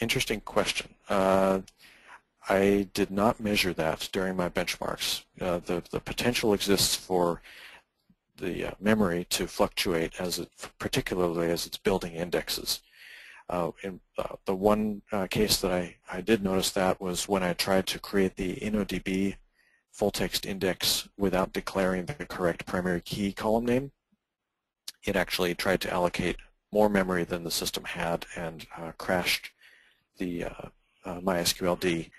Interesting question. Uh, I did not measure that during my benchmarks. Uh, the, the potential exists for the uh, memory to fluctuate, as it, particularly as it's building indexes. Uh, in, uh, the one uh, case that I, I did notice that was when I tried to create the InnoDB full text index without declaring the correct primary key column name. It actually tried to allocate more memory than the system had and uh, crashed the uh, uh, MySQL D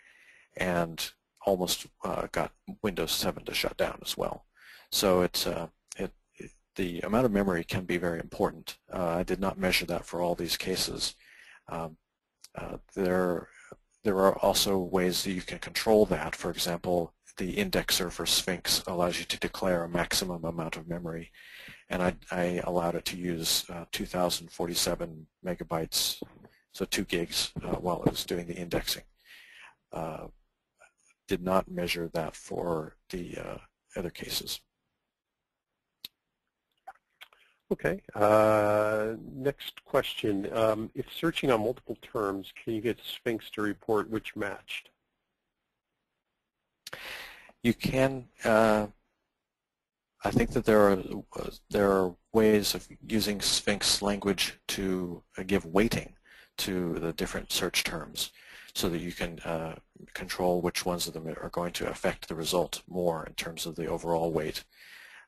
and almost uh, got Windows seven to shut down as well. So it's, uh, it, it, the amount of memory can be very important. Uh, I did not measure that for all these cases. Um, uh, there, there are also ways that you can control that. For example, the indexer for Sphinx allows you to declare a maximum amount of memory, and I, I allowed it to use uh, two thousand forty-seven megabytes, so two gigs, uh, while it was doing the indexing. Uh, did not measure that for the uh, other cases. Okay. Uh, next question. Um, if searching on multiple terms, can you get Sphinx to report which matched? You can. Uh, I think that there are uh, there are ways of using Sphinx language to uh, give weighting to the different search terms, so that you can uh, control which ones of them are going to affect the result more in terms of the overall weight.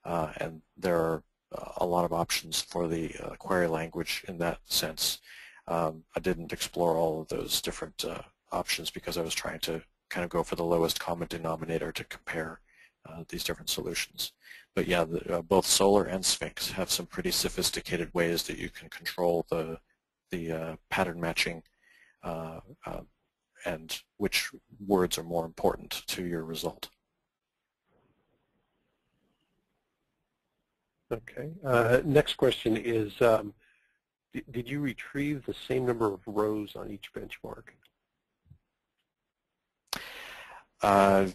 Uh, and there are a lot of options for the uh, query language in that sense. Um, I didn't explore all of those different uh, options because I was trying to kind of go for the lowest common denominator to compare uh, these different solutions. But yeah, the, uh, both Solr and Sphinx have some pretty sophisticated ways that you can control the, the uh, pattern matching uh, uh, and which words are more important to your result. Okay, uh, next question is, um, did you retrieve the same number of rows on each benchmark? Uh,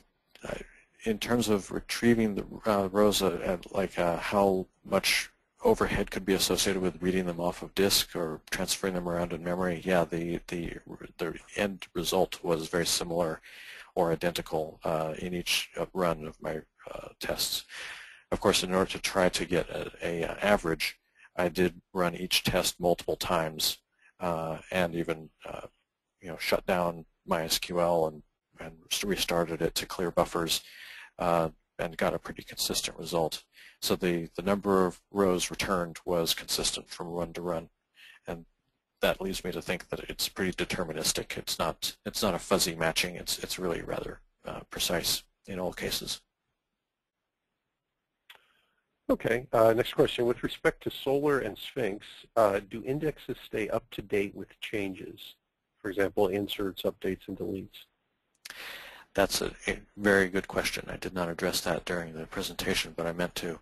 in terms of retrieving the uh, rows, at like uh, how much overhead could be associated with reading them off of disk or transferring them around in memory, yeah, the the the end result was very similar or identical uh, in each run of my uh, tests. Of course, in order to try to get a, a average, I did run each test multiple times uh, and even uh, you know shut down MySQL and. and restarted it to clear buffers uh, and got a pretty consistent result. So the, the number of rows returned was consistent from run to run, and that leads me to think that it's pretty deterministic. It's not, it's not a fuzzy matching, it's, it's really rather uh, precise. in all cases. Okay, uh, next question. With respect to Solr and Sphinx, uh, do indexes stay up to date with changes? For example, inserts, updates, and deletes. That's a, a very good question. I did not address that during the presentation, but I meant to.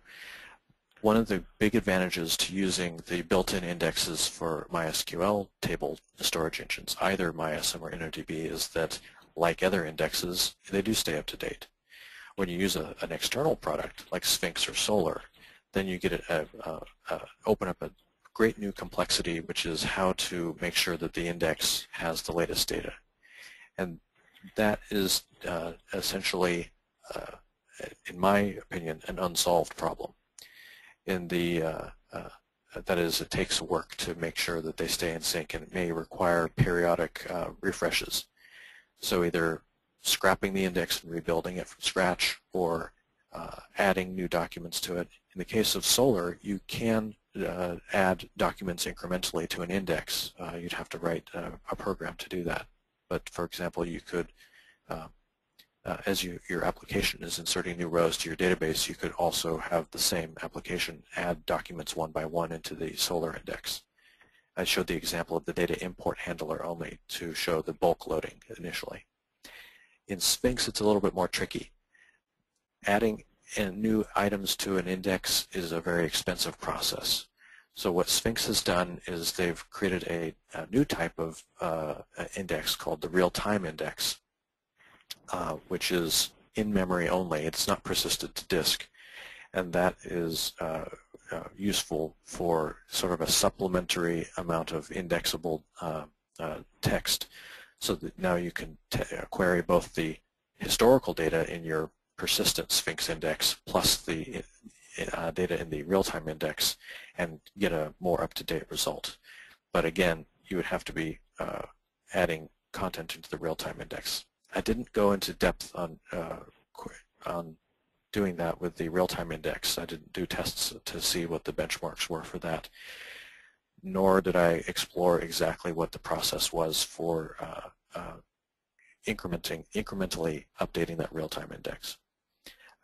One of the big advantages to using the built-in indexes for MySQL table storage engines, either MyISAM or InnoDB, is that, like other indexes, they do stay up to date. When you use a, an external product like Sphinx or Solr, then you get a, a, a, open up a great new complexity, which is how to make sure that the index has the latest data. And that is uh, essentially, uh, in my opinion, an unsolved problem. In the uh, uh, that is, it takes work to make sure that they stay in sync, and it may require periodic uh, refreshes. So either scrapping the index and rebuilding it from scratch, or uh, adding new documents to it. In the case of Solr, you can uh, add documents incrementally to an index. Uh, you'd have to write uh, a program to do that. But for example, you could, uh, uh, as you, your application is inserting new rows to your database, you could also have the same application add documents one by one into the Solr index. I showed the example of the data import handler only to show the bulk loading initially. In Sphinx, it's a little bit more tricky. Adding new items to an index is a very expensive process. So what Sphinx has done is they've created a, a new type of uh, index called the real-time index, uh, which is in-memory only. It's not persisted to disk. And that is uh, uh, useful for sort of a supplementary amount of indexable uh, uh, text. So that now you can t query both the historical data in your persistent Sphinx index plus the uh, data in the real-time index and get a more up-to-date result. But again, you would have to be uh, adding content into the real-time index. I didn't go into depth on, uh, on doing that with the real-time index. I didn't do tests to see what the benchmarks were for that, nor did I explore exactly what the process was for uh, uh, incrementing, incrementally updating that real-time index.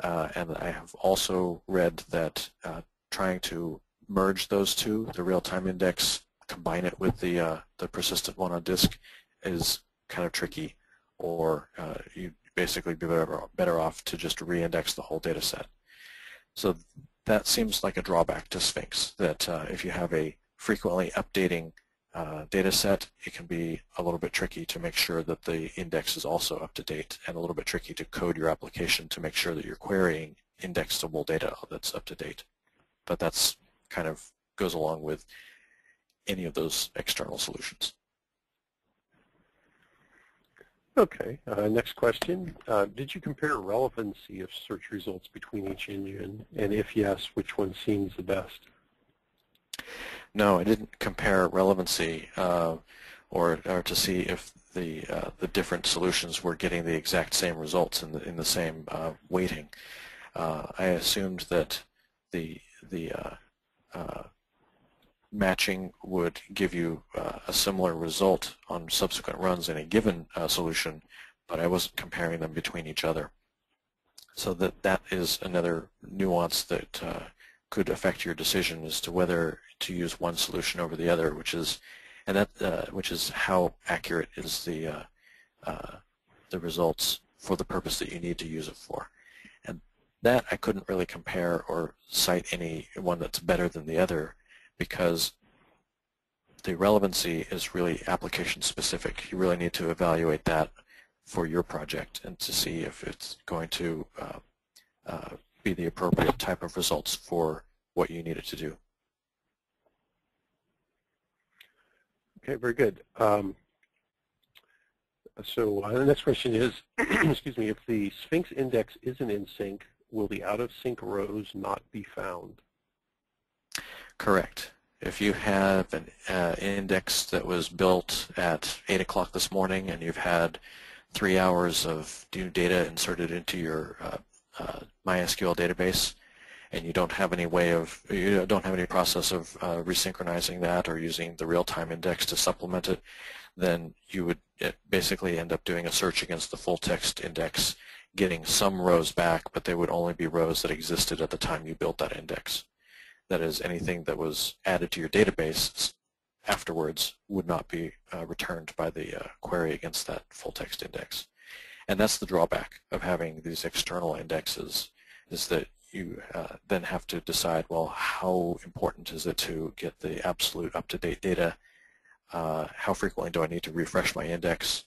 Uh, and I have also read that uh, trying to merge those two, the real-time index, combine it with the, uh, the persistent one on disk, is kind of tricky, or uh, you'd basically be better, better off to just re-index the whole data set. So that seems like a drawback to Sphinx, that uh, if you have a frequently updating uh, data set, it can be a little bit tricky to make sure that the index is also up to date, and a little bit tricky to code your application to make sure that you're querying indexable data that's up to date. But that's kind of goes along with any of those external solutions. Okay, uh, next question. Uh, did you compare relevancy of search results between each engine, and if yes, which one seems the best? No, I didn't compare relevancy uh, or, or to see if the, uh, the different solutions were getting the exact same results in the, in the same uh, weighting. Uh, I assumed that the, the uh, uh, matching would give you uh, a similar result on subsequent runs in a given uh, solution, but I wasn't comparing them between each other. So that, that is another nuance that uh, could affect your decision as to whether to use one solution over the other, which is, and that uh, which is how accurate is the uh, uh, the results for the purpose that you need to use it for, and that I couldn't really compare or cite any one that's better than the other, because the relevancy is really application specific. You really need to evaluate that for your project and to see if it's going to uh, uh, be the appropriate type of results for what you need it to do. Okay, very good. Um, so uh, the next question is, excuse me, if the Sphinx index isn't in sync, will the out-of-sync rows not be found? Correct. If you have an uh, index that was built at eight o'clock this morning and you've had three hours of new data inserted into your uh, Uh, MySQL database, and you don't have any way of, you don't have any process of uh, resynchronizing that or using the real-time index to supplement it, then you would basically end up doing a search against the full text index getting some rows back, but they would only be rows that existed at the time you built that index. That is, anything that was added to your database afterwards would not be uh, returned by the uh, query against that full text index. And that's the drawback of having these external indexes, is that you uh, then have to decide, well, how important is it to get the absolute up-to-date data? Uh, how frequently do I need to refresh my index?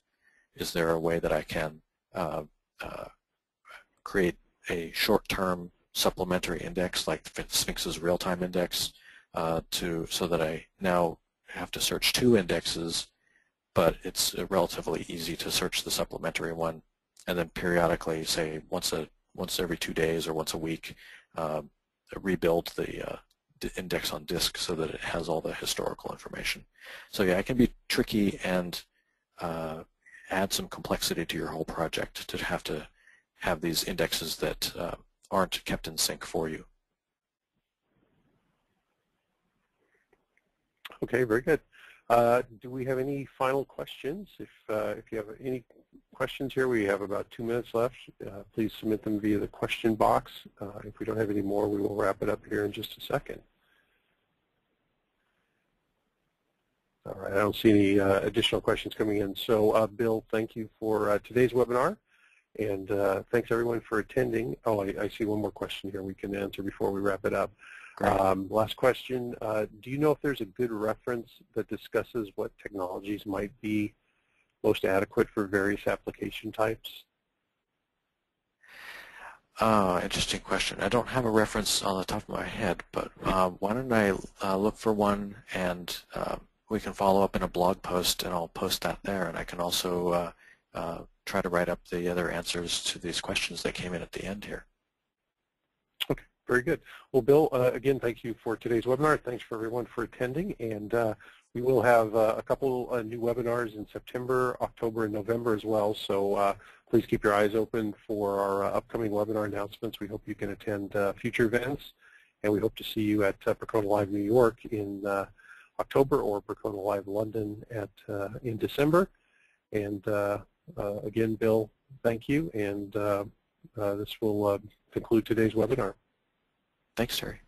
Is there a way that I can uh, uh, create a short-term supplementary index like Sphinx's real-time index uh, to so that I now have to search two indexes, but it's relatively easy to search the supplementary one, and then periodically, say once a once every two days or once a week, uh, rebuild the uh, index on disk so that it has all the historical information. So yeah, it can be tricky and uh, add some complexity to your whole project to have to have these indexes that uh, aren't kept in sync for you. Okay, very good. Uh, do we have any final questions? If, uh, if you have any questions here, we have about two minutes left. Uh, please submit them via the question box. Uh, if we don't have any more, we will wrap it up here in just a second. All right, I don't see any uh, additional questions coming in. So, uh, Bill, thank you for uh, today's webinar. And uh, thanks, everyone, for attending. Oh, I, I see one more question here we can answer before we wrap it up. Um, last question, uh, do you know if there's a good reference that discusses what technologies might be most adequate for various application types? Uh, interesting question. I don't have a reference on the top of my head, but uh, why don't I uh, look for one, and uh, we can follow up in a blog post, and I'll post that there, and I can also uh, uh, try to write up the other answers to these questions that came in at the end here. Okay. Very good. Well, Bill, uh, again, thank you for today's webinar. Thanks for everyone for attending. And uh, we will have uh, a couple uh, new webinars in September, October, and November as well. So uh, please keep your eyes open for our uh, upcoming webinar announcements. We hope you can attend uh, future events. And we hope to see you at uh, Percona Live New York in uh, October, or Percona Live London at, uh, in December. And uh, uh, again, Bill, thank you. And uh, uh, this will uh, conclude today's webinar. Thanks, Terry.